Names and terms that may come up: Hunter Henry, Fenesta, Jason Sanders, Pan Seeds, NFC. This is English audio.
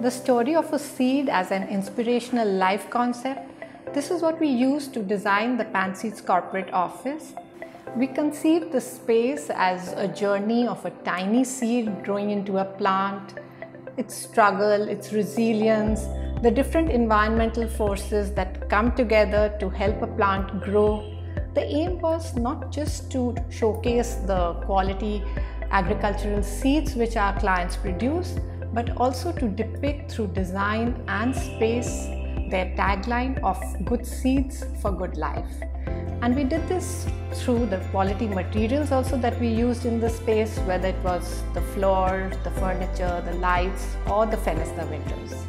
The story of a seed as an inspirational life concept. This is what we used to design the Pan Seeds corporate office. We conceived the space as a journey of a tiny seed growing into a plant, its struggle, its resilience, the different environmental forces that come together to help a plant grow. The aim was not just to showcase the quality agricultural seeds which our clients produce, but also to depict through design and space their tagline of good seeds for good life. And we did this through the quality materials also that we used in the space, whether it was the floor, the furniture, the lights, or the Fenesta windows.